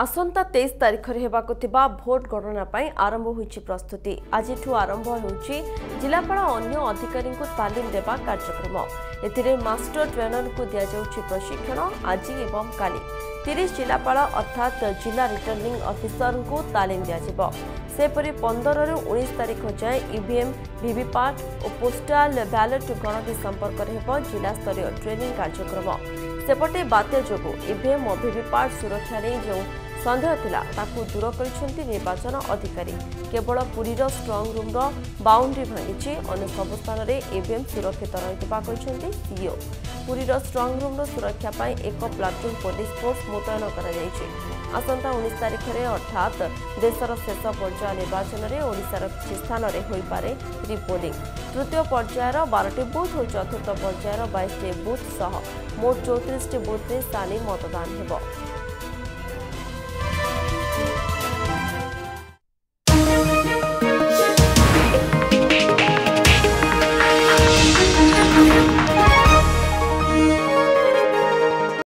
आसंता 23 तारीख रे हेबाकु थिबा भोट गणना पई आरंभ होईछि प्रस्तुति। आज आरंभ होईछि जिलापाल अन्य अधिकारी को तालीम देबा कार्यक्रम। एथिरे मास्टर ट्रेनर को दिया जाउछि प्रशिक्षण। आज एवं काली 30 जिलापाल अर्थात जिला रिटर्निंग ऑफिसर को तालीम दिया जाबो। सेपरि 15 रु 19 तारीख जाए ईवीएम वीवीपैट और पोस्टाल बैलेट गणना संपर्क रे हेबो जिला स्तरीय ट्रेनिंग कार्यक्रम। सेपटे बात्या जो ईवीएम और वीवीपैट सुरक्षा नहीं जो संदेह था ताकू दूर कर निर्वाचन अधिकारी। केवल पुरीर स्ट्रंग रूम्र बाउंड्री भांगी अन्य सब स्थान में ईवीएम सुरक्षित रही सीईओ। पुरीर स्ट्रंग रूम्र सुरक्षा पर एक प्लाटून पुलिस फोर्स मुतयन करसंता 19 तारीख में अर्थात देशर शेष पर्याय निर्वाचन में ओडिशार किसी स्थान में होपे रिपोलिंग। तृतीय पर्यायर 12टी बूथ और चतुर्थ पर्यायर 22टी बूथ सह मोट 34टी बूथ में सानी मतदान होब।